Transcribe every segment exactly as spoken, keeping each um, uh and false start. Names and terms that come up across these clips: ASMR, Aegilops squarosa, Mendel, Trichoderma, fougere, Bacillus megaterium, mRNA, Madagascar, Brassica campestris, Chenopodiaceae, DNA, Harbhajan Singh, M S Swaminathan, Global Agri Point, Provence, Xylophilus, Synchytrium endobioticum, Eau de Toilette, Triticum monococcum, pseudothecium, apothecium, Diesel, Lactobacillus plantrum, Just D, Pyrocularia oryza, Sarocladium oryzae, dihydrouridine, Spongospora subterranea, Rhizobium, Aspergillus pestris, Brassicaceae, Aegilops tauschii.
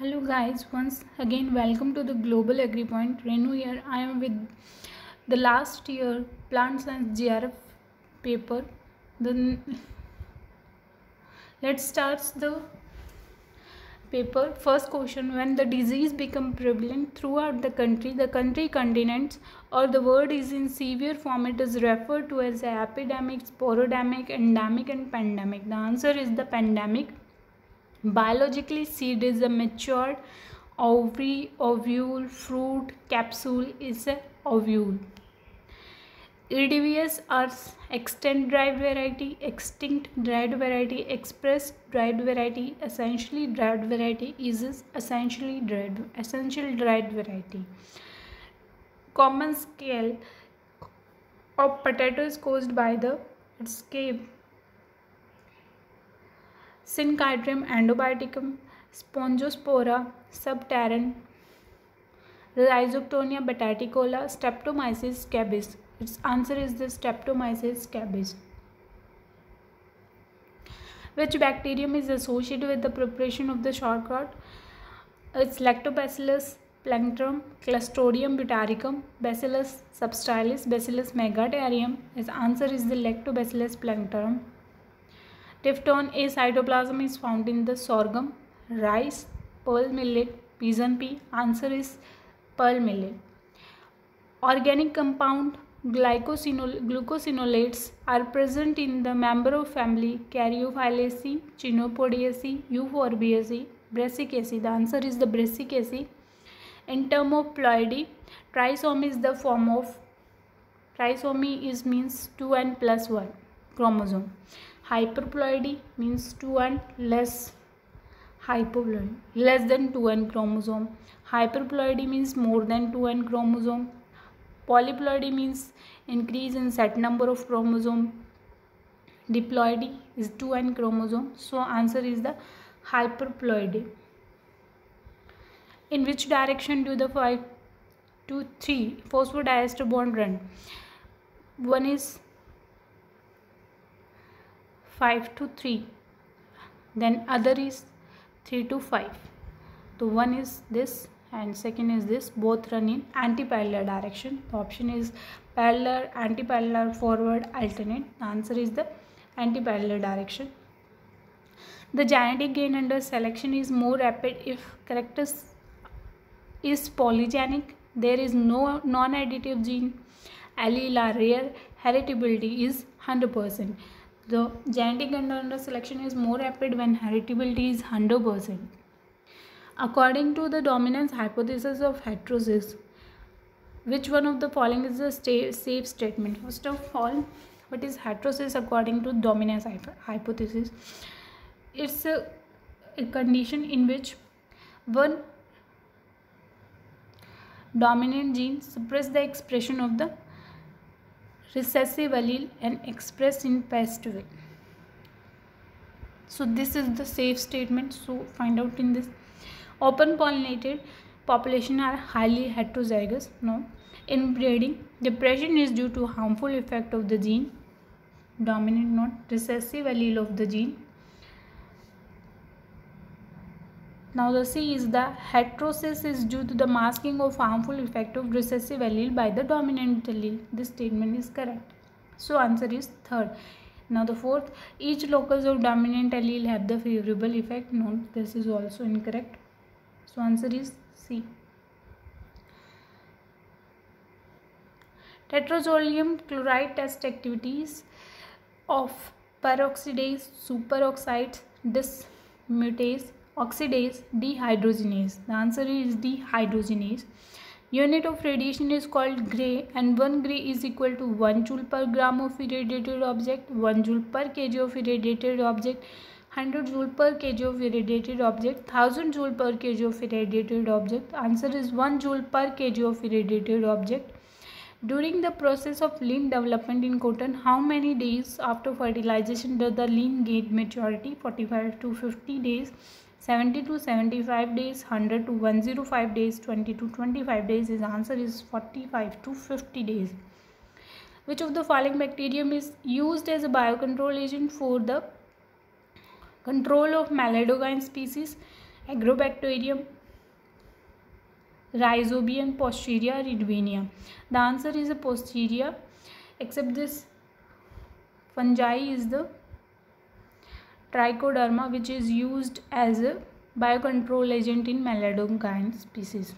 Hello guys, once again welcome to the Global Agri Point. Renu here. I am with the last year plant science G R F paper. Then let's start the paper. First question: when the disease becomes prevalent throughout the country, the country, continents, or the world is in severe form, it is referred to as epidemic, sporademic, endemic, and pandemic. The answer is the pandemic. Biologically, seed is a matured ovary, ovule, fruit, capsule is a ovule. Iridivias are extant derived variety, extinct derived variety, express derived variety, essentially derived variety, is essentially derived, essential derived variety. Common scale of potatoes caused by the scab. Synchytrium endobioticum, Spongospora subterranea, Rhizoctonia batataicola, Streptomyces scabies. Its answer is the Streptomyces scabies. Which bacterium is associated with the preparation of the sauerkraut? It's Lactobacillus plantrum, Clostridium bitaricum, Bacillus subtilis, Bacillus megaterium. Its answer is the Lactobacillus plantrum. Tifton A cytoplasm is found in the sorghum, rice, pearl millet, pigeon pea. Answer is pearl millet. Organic compound glucosinolates are present in the member of family Caryophyllaceae, Chenopodiaceae, Euphorbiaceae, Brassicaceae. The answer is the Brassicaceae. In term of ploidy, trisomy is the form of trisomy is means two and plus one chromosome. Hyperploidy means two and less hypoploidy, less than two and chromosome. Hyperploidy means more than two and chromosome. Polyploidy means increase in set number of chromosome. Diploidy is two and chromosome. So answer is the hyperploidy. In which direction do the five to three phosphodiester bond run? One is five to three, then other is three to five. So one is this and second is this, both run in anti-parallel direction. The option is parallel, anti-parallel, forward, alternate. The answer is the anti-parallel direction. The genetic gain under selection is more rapid if character is polygenic, there is no non-additive gene, allele are rare, heritability is one hundred percent. The genetic gain under selection is more rapid when heritability is one hundred percent. According to the dominance hypothesis of heterosis, which one of the following is a safe statement? First of all, what is heterosis according to dominance hypothesis? It's a, a condition in which one dominant gene suppresses the expression of the recessive allele and expressed in past way. So this is the safe statement. So find out in this. Open pollinated population are highly heterozygous. No. Inbreeding. Depression is due to harmful effect of the gene. Dominant, not recessive allele of the gene. Now the C is the heterosis is due to the masking of harmful effect of recessive allele by the dominant allele. This statement is correct. So answer is third. Now the fourth, each locus of dominant allele have the favorable effect. No, this is also incorrect. So answer is C. Tetrazoleum chloride test activities of peroxidase, superoxide, dismutase, oxidase, dehydrogenase. The answer is dehydrogenase. Unit of radiation is called gray, and one gray is equal to one joule per gram of irradiated object, one joule per kg of irradiated object, one hundred joule per kg of irradiated object, one thousand joule per kg of irradiated object. Answer is one joule per kg of irradiated object. During the process of lean development in cotton, how many days after fertilization does the lean gain maturity? forty-five to fifty days, seventy to seventy-five days, one hundred to one hundred five days, twenty to twenty-five days. His answer is forty-five to fifty days. Which of the following bacterium is used as a biocontrol agent for the control of Meloidogyne species? Agrobacterium, rhizobium, पोस्टीरिया, रिडवेनिया. The answer is a posterior. Except this, fungi is the trichoderma, which is used as a biocontrol agent in Meloidogyne species.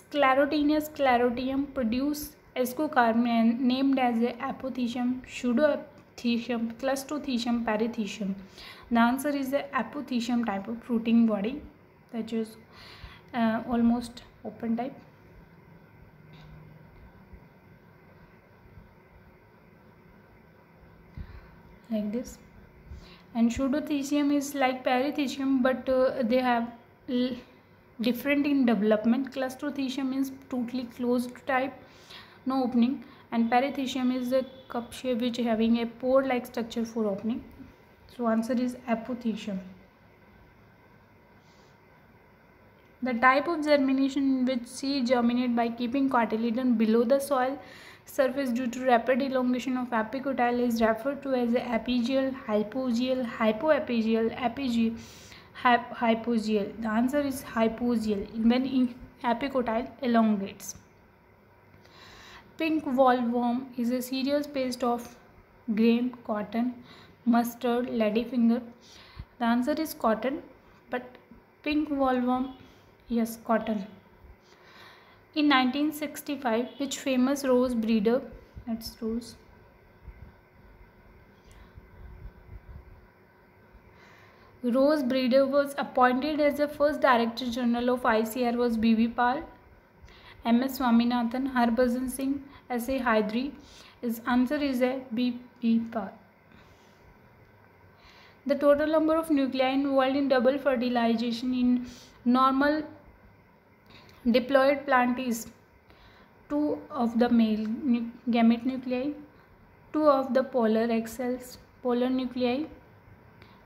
Sclerotinia sclerotium produce ascocarp named as a apothecium, pseudoapothecium, clustothecium, parathecium. The answer is the apothecium type of fruiting body, that is uh, almost open type. Like this. And pseudothecium is like parathecium, but uh, they have different in development. Clustothecium is totally closed type, no opening, and parathecium is a cup shape which having a pore like structure for opening. So answer is apothecium. The type of germination in which seeds germinate by keeping cotyledon below the soil surface due to rapid elongation of epicotyle is referred to as apigeal, hypogeal, hypoapigeal, apige, hypogeal. The answer is hypogeal, when epicotyle elongates. Pink wallworm is a cereal paste of grain, cotton, mustard, ladyfinger. The answer is cotton, but pink wallworm, yes, cotton. In nineteen sixty-five, which famous rose breeder, that's rose, rose breeder was appointed as the first Director General of I C A R was B B Pal, M S Swaminathan, Harbhajan Singh, S A Hydri. His answer is a B B Pal. The total number of nuclei involved in double fertilization in normal diploid plant is two of the male gamete nuclei, two of the polar egg cells, polar nuclei,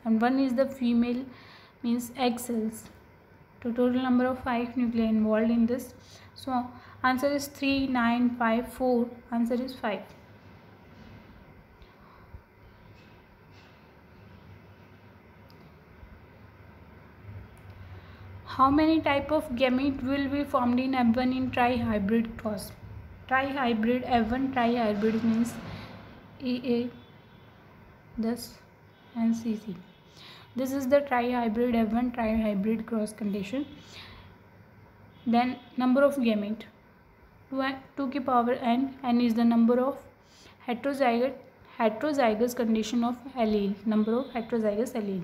and one is the female means egg cells. So total number of five nuclei involved in this. So answer is three, nine, five, four. Answer is five. How many type of gamete will be formed in F one in trihybrid cross? Trihybrid F one trihybrid means E A, this, and C C. This is the trihybrid F one trihybrid cross condition. Then number of gamete two की power n. N is the number of heterozygous heterozygous condition of allele. Number of heterozygous allele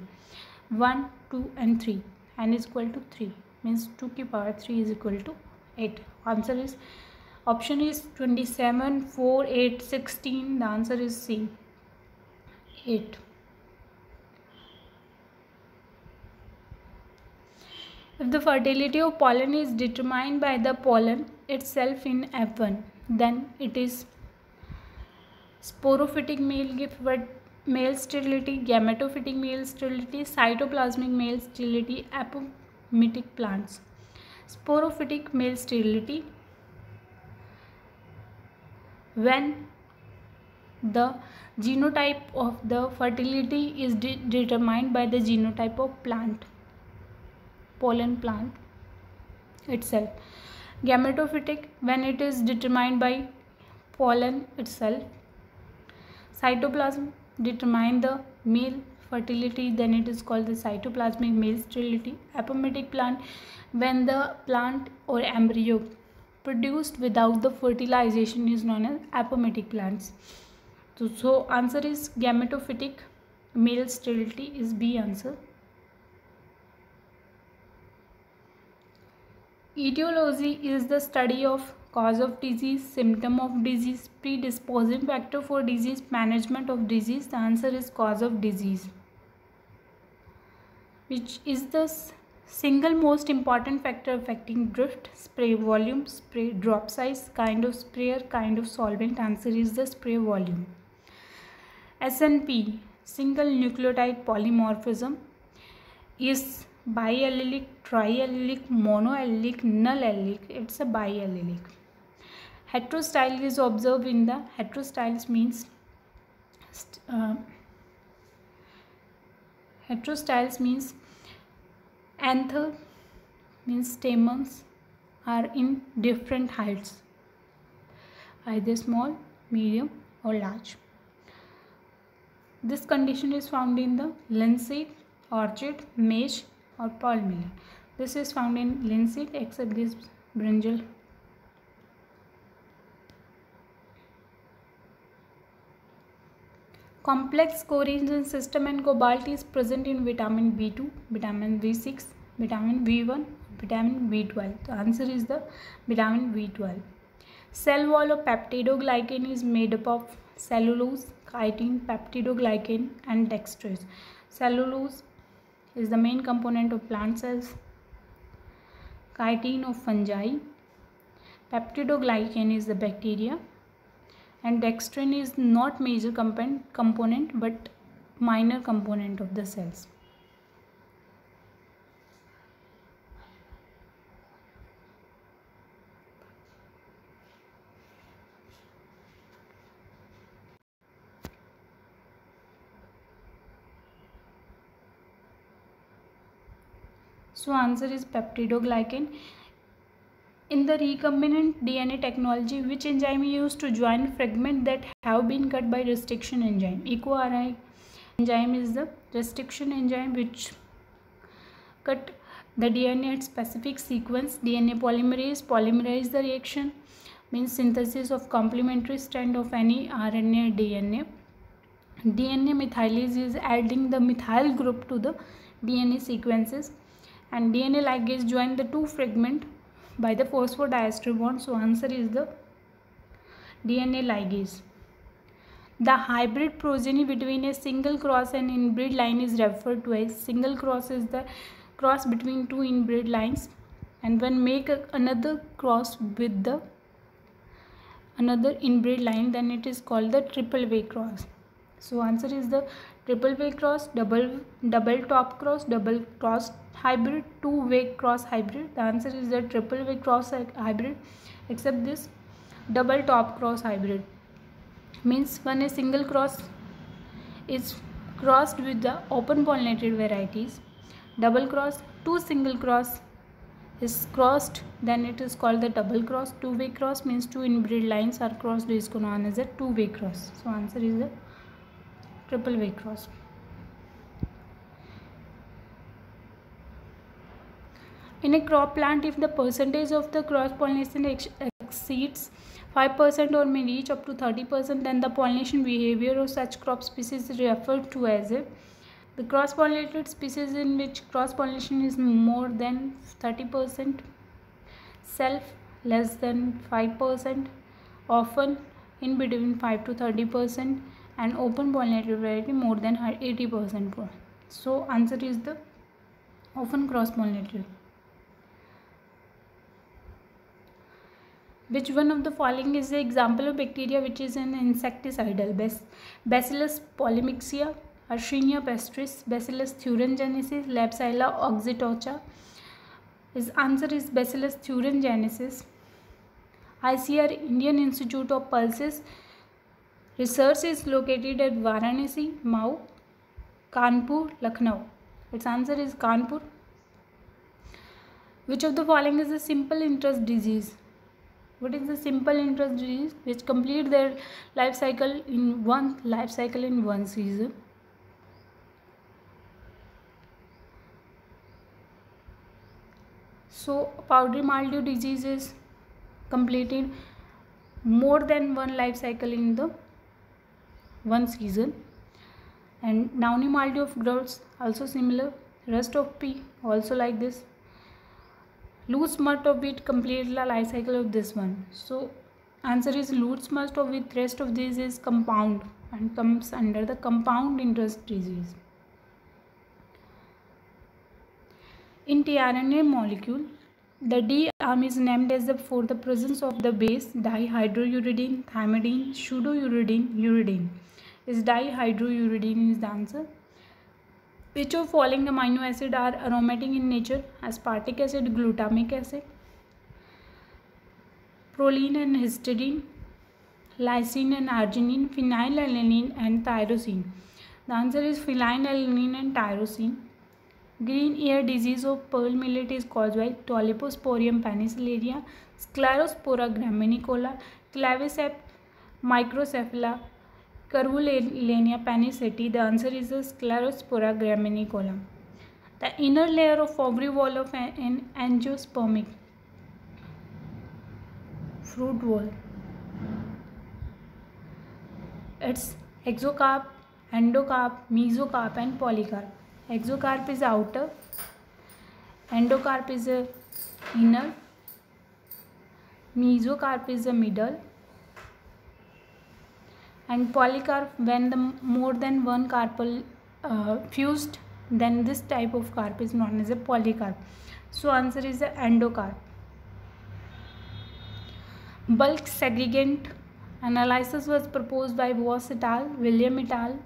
one, two, and three. N is equal to three means two की power three is equal to eight. Answer is option is twenty-seven, four, eight, sixteen. The answer is C, eight. If the fertility of pollen is determined by the pollen itself in F one, then it is sporophytic male gift but male sterility, gametophytic male sterility, cytoplasmic male sterility, apomytic plants. Sporophytic male sterility, when the genotype of the fertility is de determined by the genotype of plant, pollen plant itself. Gametophytic, when it is determined by pollen itself. Cytoplasm, determine the male fertility, then it is called the cytoplasmic male sterility. Apomytic plant, when the plant or embryo produced without the fertilization is known as apomytic plants. So, so answer is gametophytic male sterility is B answer. Etiology is the study of cause of disease, symptom of disease, predisposing factor for disease, management of disease. The answer is cause of disease, which is the single most important factor affecting drift, spray volume, spray drop size, kind of sprayer, kind of solvent. Answer is the spray volume. S N P, single nucleotide polymorphism, is biallelic, triallelic, monoallelic, nullallelic. It's a biallelic. Heterostyle is observed in the heterostyles means uh, Heterostyles means anther means stamens are in different heights, either small, medium or large. This condition is found in the linseed, orchid, maize or palm millet. This is found in linseed except this brinjal. Complex coringent system and cobalt is present in vitamin B two, vitamin B six, vitamin B one, vitamin B twelve. The answer is the vitamin B twelve. Cell wall of peptidoglycan is made up of cellulose, chitin, peptidoglycan and dextrose. Cellulose is the main component of plant cells, chitin of fungi, peptidoglycan is the bacteria, and dextrin is not major component but minor component of the cells. So answer is peptidoglycan. In the recombinant D N A technology, which enzyme is used to join fragments that have been cut by restriction enzyme? E C O R I enzyme is the restriction enzyme which cut the D N A at specific sequence. D N A polymerase polymerizes the reaction, means synthesis of complementary strand of any R N A or D N A. D N A methylase is adding the methyl group to the D N A sequences, and D N A ligase join the two fragments by the phosphodiester bond. So answer is the D N A ligase. The hybrid progeny between a single cross and inbreed line is referred to as single cross. Is the cross between two inbreed lines, and when make another cross with the another inbreed line, then it is called the triple way cross. So answer is the triple way cross, double double top cross, double cross hybrid, two way cross hybrid. The answer is the triple way cross hybrid except this double top cross hybrid, means when a single cross is crossed with the open pollinated varieties. Double cross, two single cross is crossed, then it is called the double cross. Two way cross means two inbreed lines are crossed, is known as a two way cross. So answer is the triple way cross. In a crop plant, if the percentage of the cross pollination ex exceeds five percent or may reach up to thirty percent, then the pollination behavior of such crop species is referred to as a the cross pollinated species in which cross pollination is more than thirty percent, self less than five percent, often in between five to thirty percent, and open pollinated variety more than eighty percent. So answer is the often cross pollinated. Which one of the following is an example of bacteria which is an insecticidal? Bacillus polymyxia, Aspergillus pestris, Bacillus thuringiensis, Lepsiella oxytorcha. His answer is Bacillus thuringiensis. I C A R Indian Institute of Pulses research is located at Varanasi, Mao, Kanpur, Lucknow. Its answer is Kanpur. Which of the following is a simple interest disease? What is the simple interest disease which complete their life cycle in one life cycle in one season? So powdery mildew disease is completed more than one life cycle in the one season, and downy mildew of growths also similar, rust of pea also like this, loose must of wheat complete the life cycle of this one. So answer is loose must of wheat. Rest of these is compound and comes under the compound interest disease. In tRNA molecule, the D arm is named as the for the presence of the base dihydrouridine, thymidine, pseudouridine, uridine. Is dihydrouridine is the answer. Which of following amino acid are aromatic in nature? Aspartic acid, glutamic acid, proline and histidine, lysine and arginine, phenylalanine and tyrosine. The answer is feline alanine and tyrosine. Green ear disease of pearl millet is caused by Toliposporium penicillarium, Sclerospora graminicola, Claviceps microcephala, Curvulania paniceti. The answer is the Sclerospora graminicola. The inner layer of ovary wall of an angiospermic fruit wall. It's exocarp, endocarp, mesocarp and polycarp. Exocarp is outer, endocarp is the inner, mesocarp is the middle, and polycarp when the more than one carpel uh, fused, then this type of carp is known as a polycarp. So answer is the endocarp. Bulk segregant analysis was proposed by Voss et al., William et al.,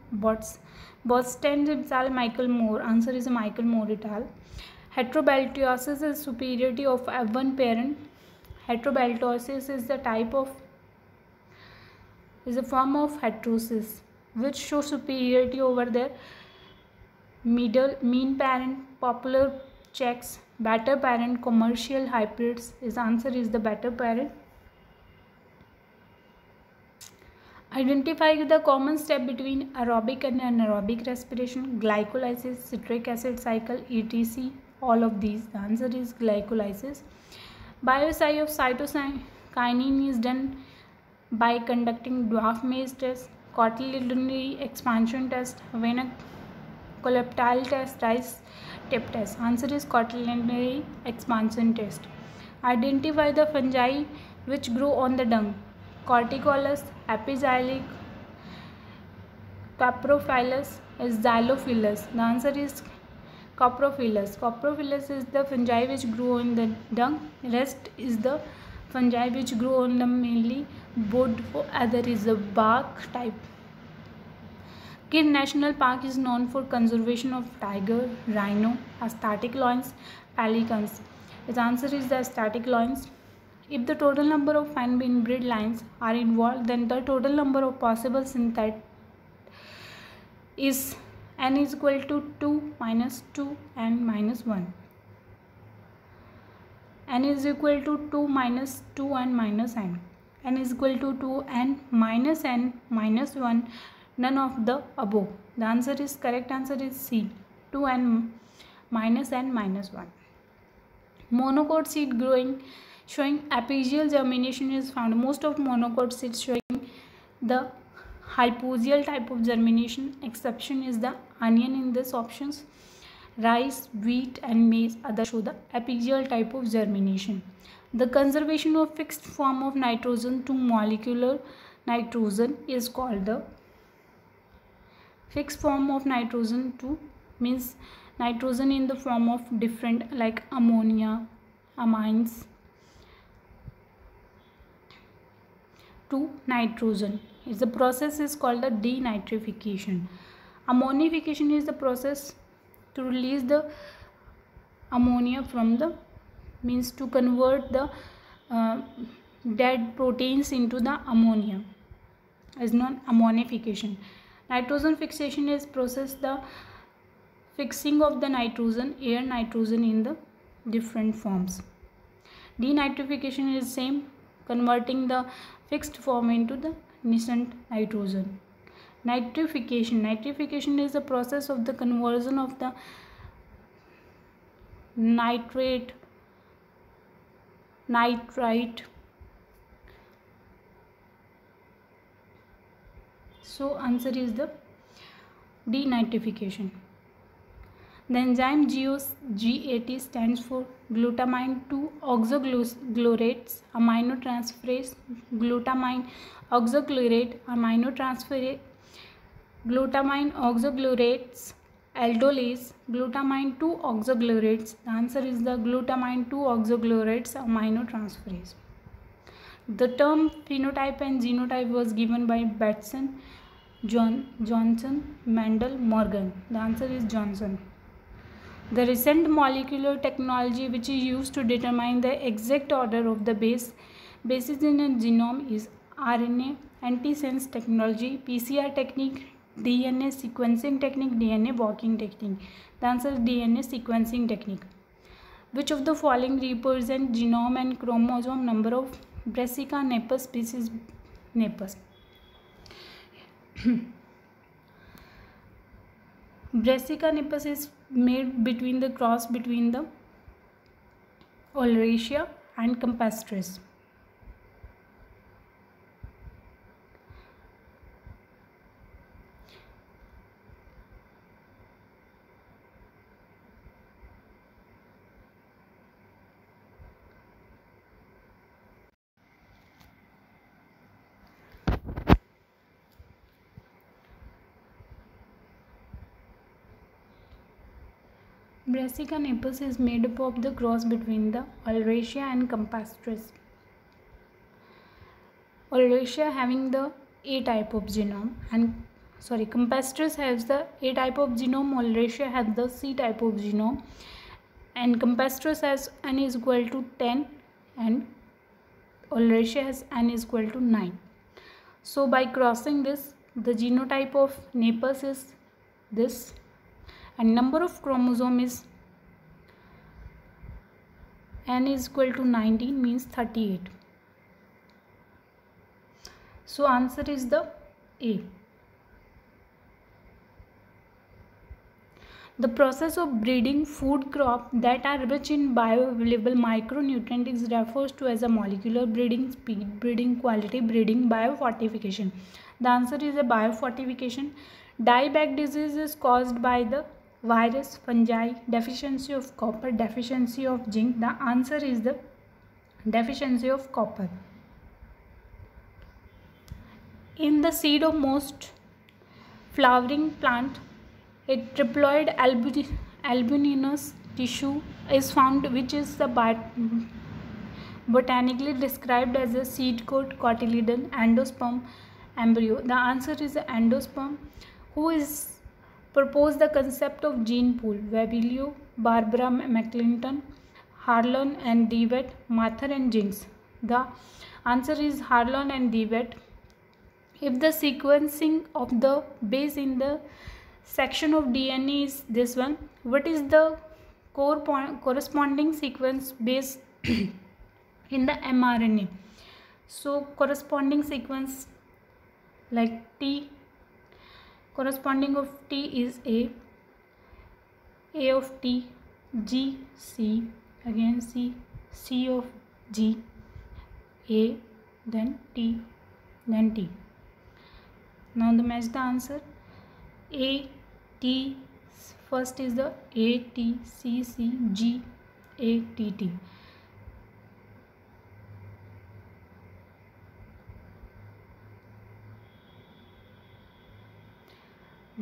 Boston et al., Michael Moore. Answer is Michael Moore et al. Heterobeltosis is superiority of F one parent. Heterobeltosis is the type of, is a form of heterosis which shows superiority over their middle, mean parent, popular checks, better parent, commercial hybrids. His answer is the better parent. Identify the common step between aerobic and anaerobic respiration, glycolysis, citric acid cycle, et cetera. All of these. The answer is glycolysis. Biocide of cytokinin is done by conducting dwarf maize test, cotyledonary expansion test, vena colectile test, rice tip test. Answer is cotyledonary expansion test. Identify the fungi which grow on the dung. Corticollis, Epizylic, Coprophilus, Xylophilus. The answer is Coprophilus. Coprophilus is the fungi which grow in the dung. Rest is the fungi which grow on the mainly wood. Other is the bark type. Kir National Park is known for conservation of tiger, rhino, astatic lions, pelicans. Its answer is the astatic lions. If the total number of fine inbred lines are involved, then the total number of possible synthetes is n is equal to two minus two and minus one. N is equal to two minus two and minus n. N is equal to two and minus n minus one. None of the above. The answer is correct. Answer is C. Two and minus n minus one. Monocot seed growing showing apical germination is found. Most of monocot seeds showing the hypogeal type of germination. Exception is the onion in this options. Rice, wheat and maize other show the apical type of germination. The conservation of fixed form of nitrogen to molecular nitrogen is called the fixed form of nitrogen to means nitrogen in the form of different like ammonia, amines to nitrogen. Is the process is called the denitrification. Ammonification is the process to release the ammonia from the means to convert the uh, dead proteins into the ammonia is known ammonification. Nitrogen fixation is process the fixing of the nitrogen air nitrogen in the different forms. Denitrification is same converting the fixed form into the nascent nitrogen. Nitrification. Nitrification is the process of the conversion of the nitrate, nitrite. So answer is the denitrification. The enzyme G A T stands for glutamine two oxoglorates aminotransferase, glutamine oxoglutarate aminotransferase, glutamine oxoglorates aldolase, glutamine two oxoglorates. The answer is the glutamine two oxoglorates aminotransferase. The term phenotype and genotype was given by Batson, John, Johnson, Mendel, Morgan. The answer is Johnson. The recent molecular technology which is used to determine the exact order of the base bases in a genome is R N A, antisense technology, P C R technique, DNA sequencing technique, DNA walking technique. The answer is DNA sequencing technique. Which of the following represent genome and chromosome number of Brassica napus species napus? Brassica napus is made between the cross between the oleracea and campestris. Brassica napus is made up of the cross between the Oleracea and Campestris. Oleracea having the A type of genome and sorry Campestris has the A type of genome, Oleracea has the C type of genome, and Campestris has n is equal to ten and Oleracea has n is equal to nine. So by crossing this, the genotype of napus is this. And number of chromosome is n is equal to nineteen, means thirty-eight. So answer is the A. The process of breeding food crop that are rich in bioavailable micronutrient is referred to as a molecular breeding, speed breeding, quality breeding, biofortification. The answer is a biofortification. Dieback disease is caused by the virus, fungi, deficiency of copper, deficiency of zinc. The answer is the deficiency of copper. In the seed of most flowering plant, a triploid albuminous tissue is found, which is the bot- botanically described as a seed coat, cotyledon, endosperm, embryo. The answer is the endosperm. Who is proposed the concept of gene pool? Wabelio, Barbara McClinton, Harlan and DeWitt, Mather and Jinks. The answer is Harlan and DeWitt. If the sequencing of the base in the section of D N A is this one, what is the core point, corresponding sequence base in the mRNA? So corresponding sequence like T, corresponding of T is A, A of T, G, C, again C, C of G, A, then T, then T. Now the match the answer. A, T, first is the A, T, C, C, G, A, T, T.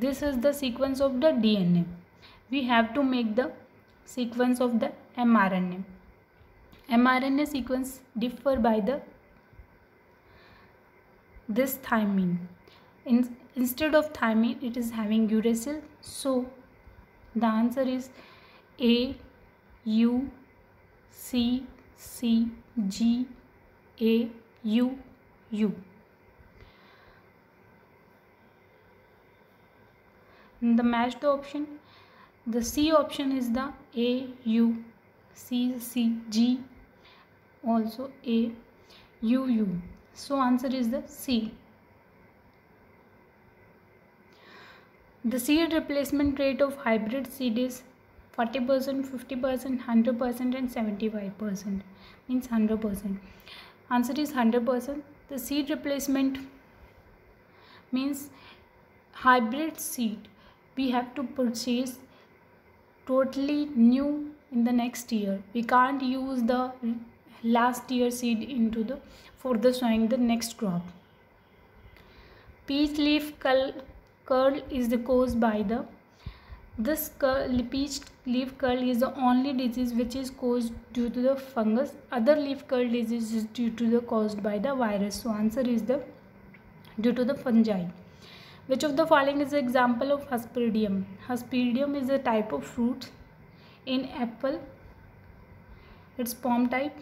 This is the sequence of the D N A. We have to make the sequence of the mRNA. mRNA sequence differ by the this thymine. In, instead of thymine, it is having uracil. So the answer is A U C C G A U U. The match the option. The C option is the A U C C G, also A U U. So answer is the C. The seed replacement rate of hybrid seed is forty percent, fifty percent, hundred percent, and seventy-five percent. Means hundred percent. Answer is hundred percent. The seed replacement means hybrid seed we have to purchase totally new in the next year. We can't use the last year seed into the for the sowing the next crop. Peach leaf curl, curl is the cause by the this curl, peach leaf curl is the only disease which is caused due to the fungus. Other leaf curl disease is due to the caused by the virus. So answer is the due to the fungi. Which of the following is an example of Hesperidium? Hesperidium is a type of fruit in apple. It's palm type.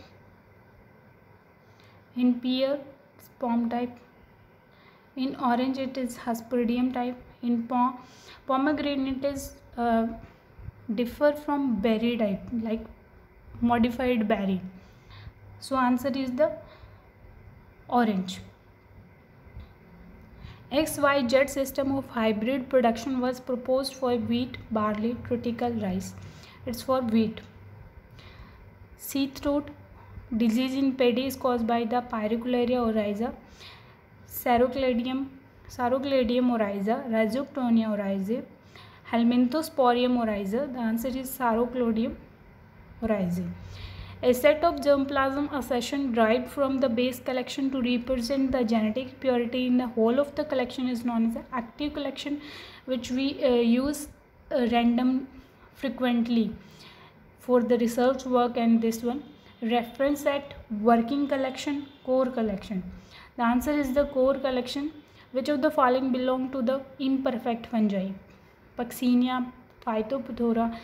In pear, it's palm type. In orange, it is Hesperidium type. in pom pomegranate is uh, differ from berry type, like modified berry. So answer is the orange. X Y Z system of hybrid production was proposed for wheat, barley, triticale, rice. It's for wheat. Seed throat disease in paddy is caused by the Pyrocularia oryza, Sarocladium, Sarocladium oryza, Rhizoctonia oryzae, Helminthosporium oryzae. The answer is Sarocladium oryzae. A set of germplasm accession derived from the base collection to represent the genetic purity in the whole of the collection is known as active collection, which we uh, use uh, random frequently for the research work. And this one, reference set, working collection, core collection. The answer is the core collection. Which of the following belong to the imperfect fungi? Paxinia, Phytophthora,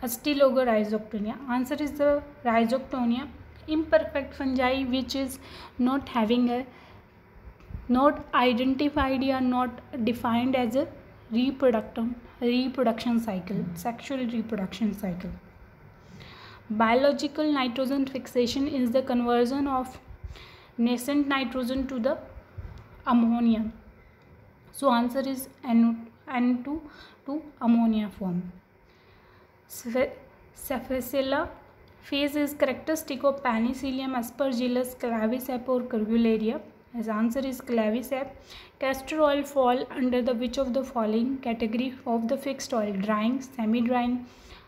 Astiloga, Rhizoctonia. Answer is the Rhizoctonia, imperfect fungi which is not having a, not identified or not defined as a reproduction reproduction cycle, sexual reproduction cycle. Biological nitrogen fixation is the conversion of nascent nitrogen to the ammonia. So answer is N two to ammonia form. Cephacella phase is characteristic of Penicillium, Aspergillus, Claviceps or Curvularia. His answer is Claviceps. Castor oil fall under the which of the following category of the fixed oil? Drying, semi-drying,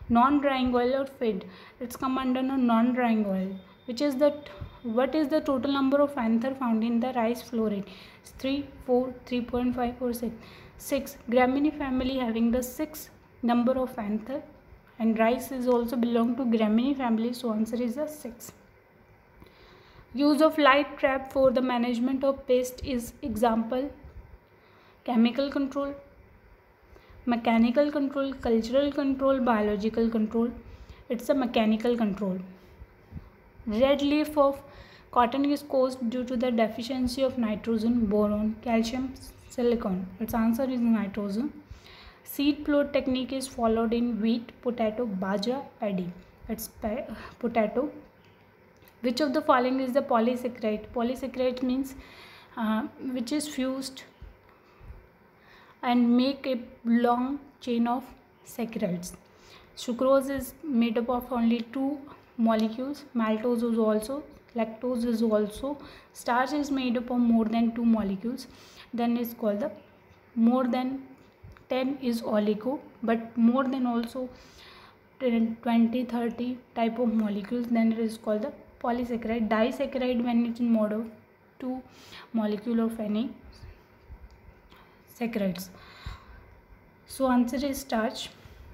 non-drying oil or feed. It's come under no non-drying oil. Which is the what is the total number of anther found in the rice floret? It's three, four, three point five, or six. Six. Graminea family having the six number of anther, and rice is also belong to Graminea family. So answer is a six. Use of light trap for the management of pest is example chemical control, mechanical control, cultural control, biological control. It's a mechanical control. Red leaf of cotton is caused due to the deficiency of nitrogen, boron, calcium, silicon. Its answer is nitrogen. Seed plot technique is followed in wheat, potato, bajra, paddy. It's potato. Which of the following is the polysaccharide? Polysaccharide means uh, which is fused and make a long chain of saccharides. Sucrose is made up of only two molecules. Maltose is also, lactose is also. Starch is made up of more than two molecules. Then it's called the more than ten is oligo, but more than also twenty, thirty type of molecules. Then it is called the polysaccharide. Disaccharide when it's in mode of two molecule of any saccharides. So answer is starch.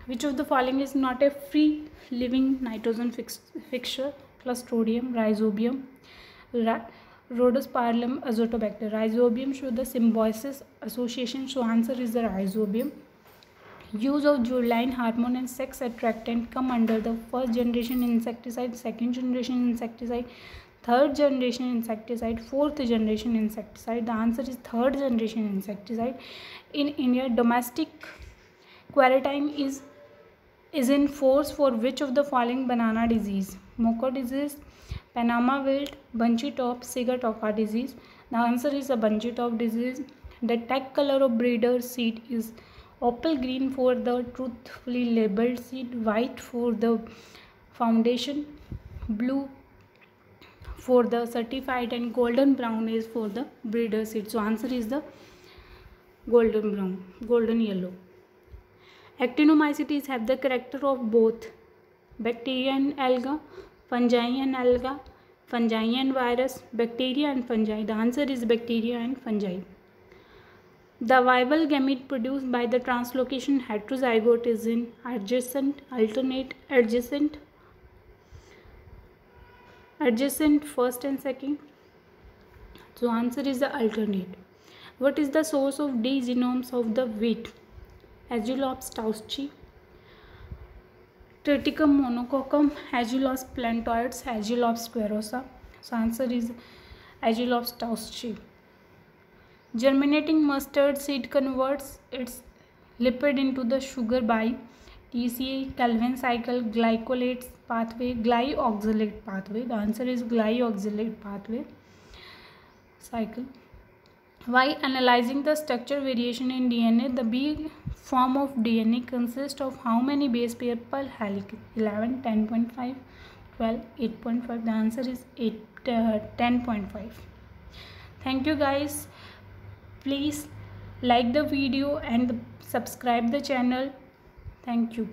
Which of the following is not a free living nitrogen fix fixture? Clostridium, Rhizobium, Rhodosparlum, Azotobacter. Rhizobium show the symbiosis association. So answer is the Rhizobium. Use of germline hormone and sex attractant come under the first generation insecticide, second generation insecticide, third generation insecticide, fourth generation insecticide. The answer is third generation insecticide. In India, domestic quarantine is is in force for which of the following banana disease? Mocha disease, Panama wilt, bunchy top, Sigatoka disease. The answer is a bunchy top disease. The tag color of breeder seed is opal green for the truthfully labeled seed, white for the foundation, blue for the certified, and golden brown is for the breeder seed. So answer is the golden brown, golden yellow. Actinomycetes have the character of both bacteria and alga, fungi and alga, fungi and virus, bacteria and fungi. The answer is bacteria and fungi. The viable gamete produced by the translocation heterozygote is in adjacent, alternate, adjacent, adjacent first and second. So answer is the alternate. What is the source of D genomes of the wheat? Aegilops tauschii, Triticum monococcum, Aegilops plantoides, Aegilops squarosa. So answer is Aegilops tauschii. Germinating mustard seed converts its lipid into the sugar by T C A, Calvin cycle, glycolate pathway, glyoxylate pathway. The answer is glyoxylate pathway cycle. While analyzing the structure variation in D N A, the big form of D N A consists of how many base pair per helic? eleven, ten point five, twelve, eight point five. The answer is eight, ten point five. Thank you guys. Please like the video and subscribe the channel. Thank you.